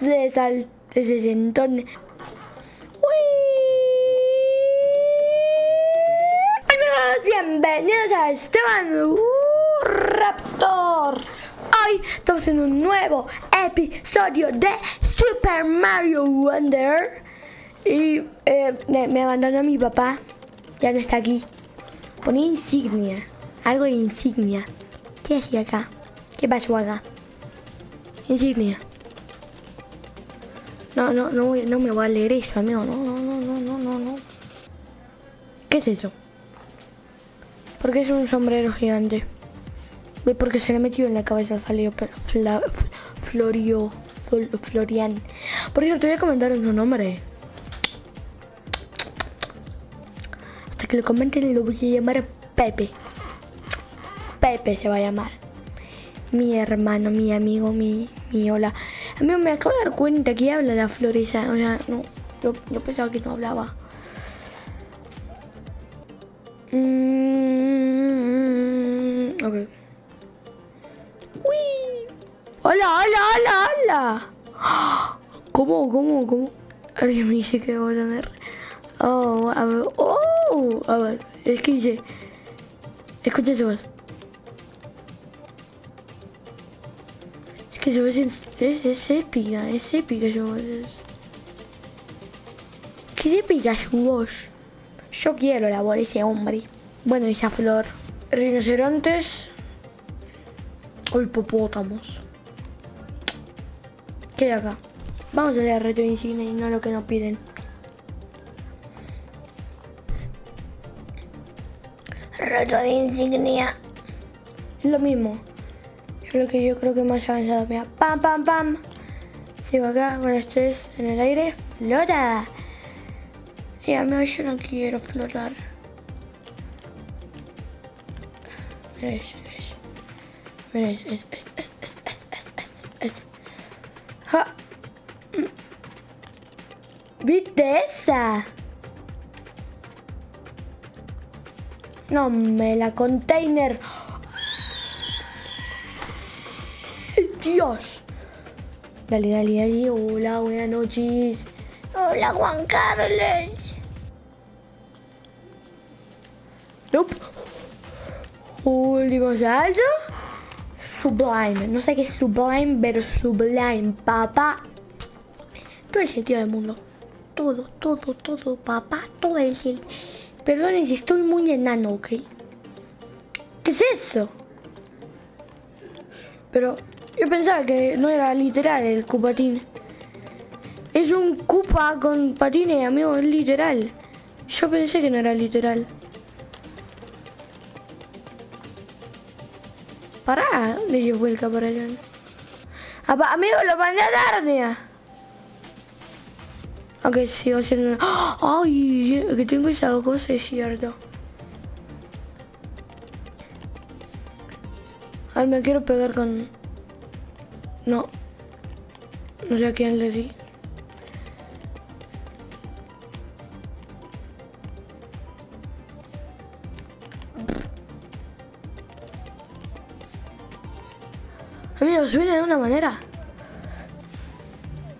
de sesentones. Amigos, bienvenidos a Esteban Uy, RAPTOR. Hoy estamos en un nuevo episodio de Super Mario Wonder. Y me abandonó mi papá. Ya no está aquí. Pone insignia. Algo de insignia. ¿Qué hacía acá? ¿Qué pasó acá? Insignia. No me voy a leer eso, amigo. No. ¿Qué es eso? ¿Por qué es un sombrero gigante? Porque se le ha metido en la cabeza al Florian. Por cierto, te voy a comentar en su nombre. Hasta que lo comenten lo voy a llamar Pepe. Pepe se va a llamar. Mi hermano, mi amigo, mi hola. A mí me acabo de dar cuenta que habla la florisa. O sea, no, yo pensaba que no hablaba. Ok. ¡Uy! ¡Hola! ¿Cómo? Alguien me dice que voy a tener. A ver. Es que dice. Escucha su voz. Es que su voz es épica. Es épica su voz. ¿Qué es épica su voz? Yo quiero la voz de ese hombre. Bueno, esa flor. Rinocerontes o hipopótamos. ¿Qué hay acá? Vamos a leer reto de insignia y no lo que nos piden. Reto de insignia. Es lo mismo. Es lo que yo creo que más avanzado. Mira, pam. Sigo acá con las tres en el aire. ¡Flora! Y amigo, yo no quiero flotar. Mira, ja. ¿Viste esa? No me la container. Dios. Dale. Hola, buenas noches. Hola, Juan Carlos. Nope. Último salto. Sublime. No sé qué es Sublime, pero Sublime, papá. Todo el sentido del mundo. Todo, papá. Todo el sentido. Perdonen si estoy muy enano, ¿ok? ¿Qué es eso? Pero yo pensaba que no era literal el cupatín. Es un cupa con patines, amigo. Es literal. Yo pensé que no era literal. Pará, le llevo el caparallón. Amigo, lo mandé a Narnia. Ok, sí, va a ser una... ¡Ay! Que tengo esa cosa, es cierto. A ver, me quiero pegar con... No. No sé a quién le di. Amigo, suena de una manera.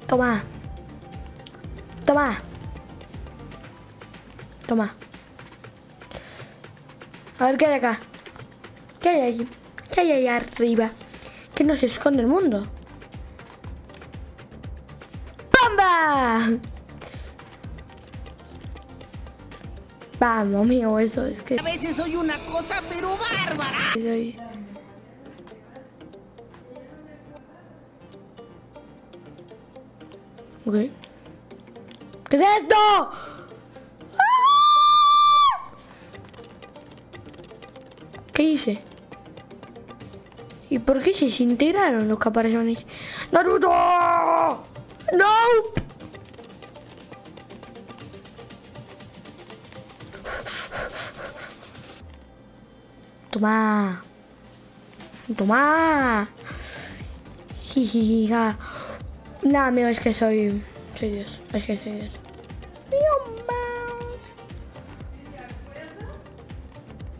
Toma. A ver qué hay acá. ¿Qué hay allí? ¿Qué hay allá arriba? ¿Qué nos esconde el mundo? ¡Bomba! Vamos, amigo, eso es que... A veces soy una cosa pero bárbara. Okay. ¿Qué es esto? ¡Ah! ¿Qué hice? ¿Y por qué se desintegraron los caparazones? ¡Naruto! ¡No! Toma. Jijija. Nah, amigo, es que soy Dios. Es que soy Dios.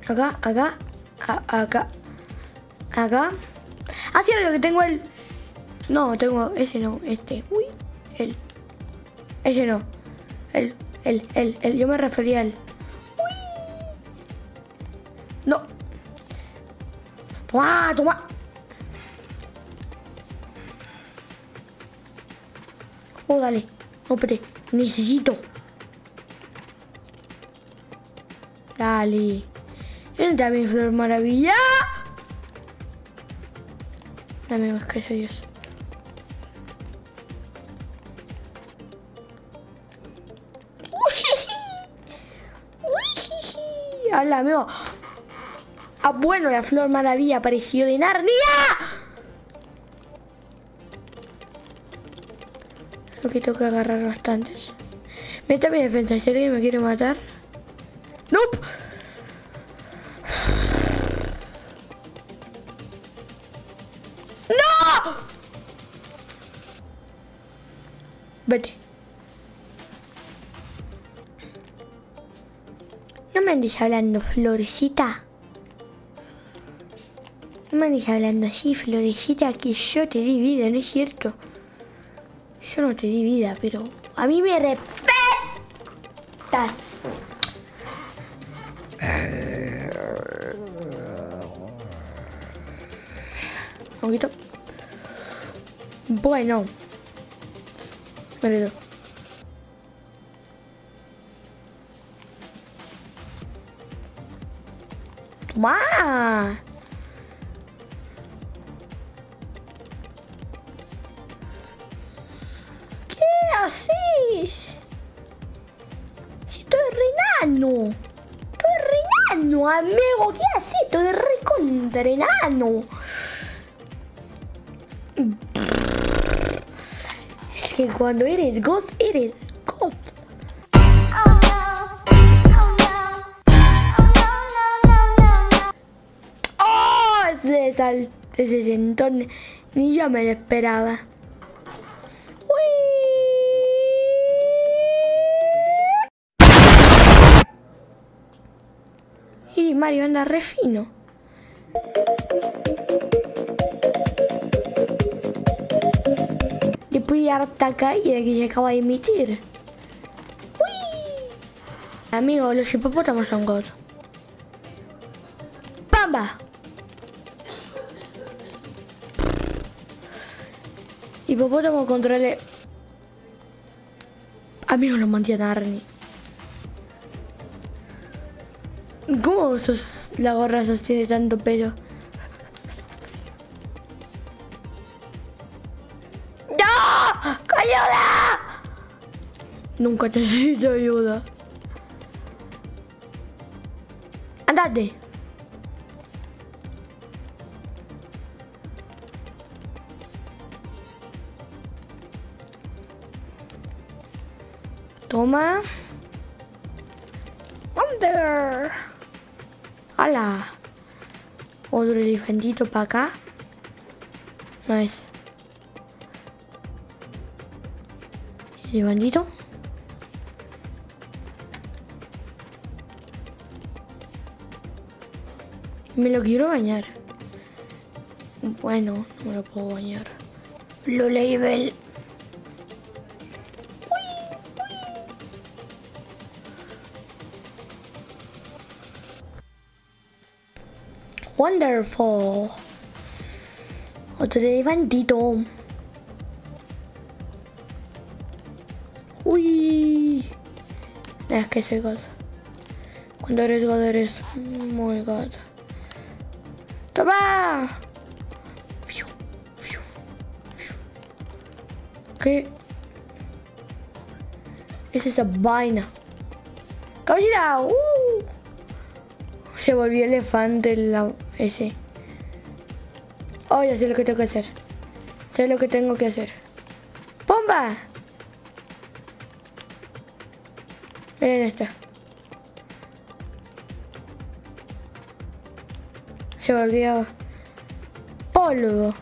Acá. Así es lo que tengo el... No, tengo ese no, este. Uy, el. Ese no. El. Yo me refería al. Uy. No. Toma, toma. Oh, dale. No, espérate. Necesito. Dale. Entra mi flor maravilla. Dame más que soy Dios. Hola, amigo. Ah, bueno, la flor maravilla apareció de Narnia. Lo que tengo que agarrar bastantes. Meta mi defensa. Si alguien me quiere matar. ¡Nope! ¡No! Vete. No me andes hablando, florecita. No me andes hablando así, florecita, que yo te di vida, ¿no es cierto? Yo no te di vida, pero a mí me respetas. Un poquito. Bueno. Vale. Toma. ¿Qué haces? Si estoy renano. Estoy renano, amigo. ¿Qué haces? Estoy recontra renano. Es que cuando eres God, eres God. Oh, ese salto, ese sentón, ni yo me lo esperaba. Y Mario anda re fino. Fui harta caída que se acaba de emitir. ¡Uy! Amigo, los hipopótamos son God. ¡Pamba! Hipopótamo controle. Amigo, los mantiene Arnie. ¿Cómo la gorra sostiene tanto peso? Nunca necesito ayuda. Andate. Toma. Wonder. Hala. Otro elefantito para acá. No es. Elefantito. Me lo quiero bañar. Bueno, no me lo puedo bañar. Lo label. Wonderful. Otro elefantito. Uy. Es que soy God. Cuando eres God eres muy God. ¡Toma! ¿Qué? Es esa vaina. ¡Caballera! Se volvió elefante ese. Oh, ya sé lo que tengo que hacer. Sé lo que tengo que hacer. ¡Pomba! Miren esta. Se volvió polvo.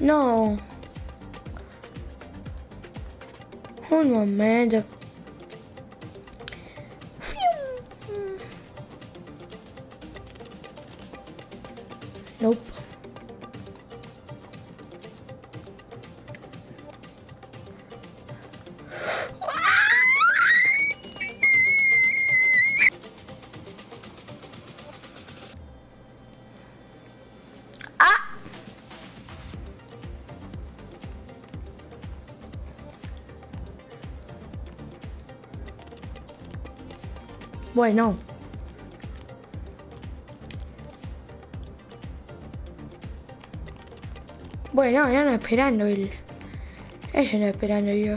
No. Un momento. Nope. Bueno. Bueno, ya no esperando él. Ella no esperando yo.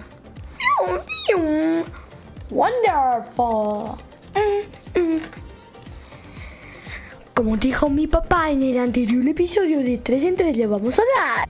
Wonderful. Como dijo mi papá en el anterior episodio de 3 en 3 le vamos a dar.